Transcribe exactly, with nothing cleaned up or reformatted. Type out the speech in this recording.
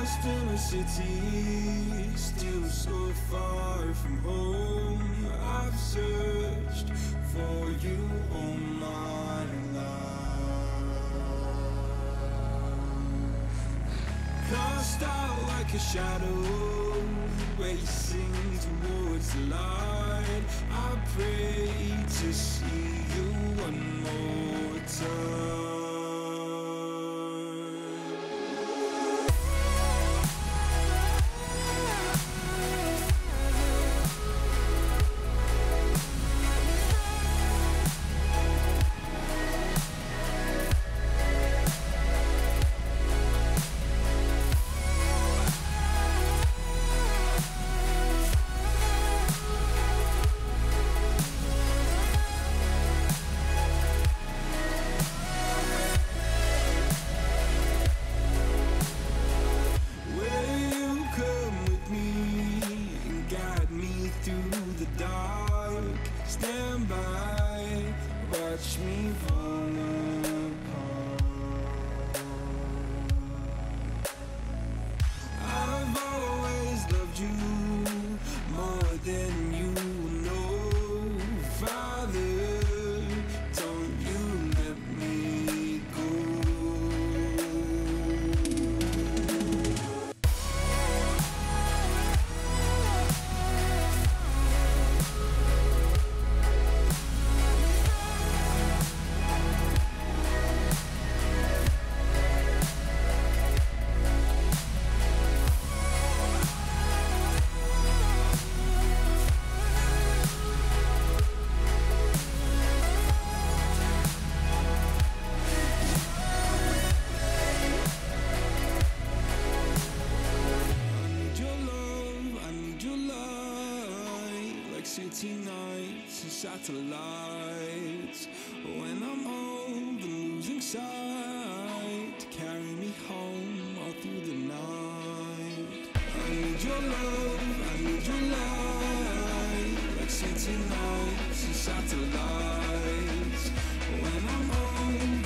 lost in the city, still so far from home. I've searched for you all my life. Cast out like a shadow, racing towards the light. I pray to see you one more time. Through the dark, stand by, watch me fall apart. I've always loved you more than you know, Father. Don't you let me go. City nights and satellites. When I'm old and losing sight, carry me home all through the night. I need your love, I need your light. Like city nights and satellites. When I'm old.